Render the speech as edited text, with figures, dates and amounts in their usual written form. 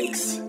Thanks.